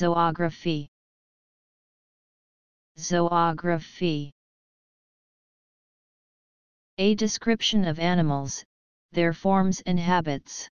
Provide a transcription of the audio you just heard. Zoography. Zoography. A description of animals, their forms and habits.